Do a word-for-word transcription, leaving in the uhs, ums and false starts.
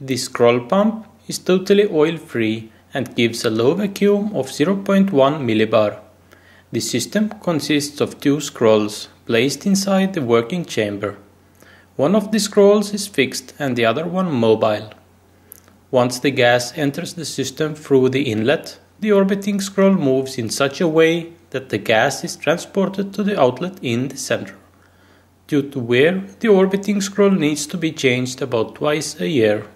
The scroll pump is totally oil-free and gives a low vacuum of zero point one millibar. The system consists of two scrolls placed inside the working chamber. One of the scrolls is fixed and the other one mobile. Once the gas enters the system through the inlet, the orbiting scroll moves in such a way that the gas is transported to the outlet in the center. Due to wear, the orbiting scroll needs to be changed about twice a year.